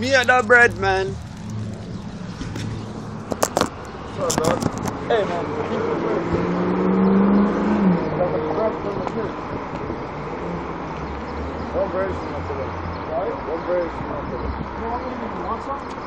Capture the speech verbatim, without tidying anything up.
Me and the bread, man. What's up, dog? Hey, man. Don't break. Don't break. Don't break. You want some?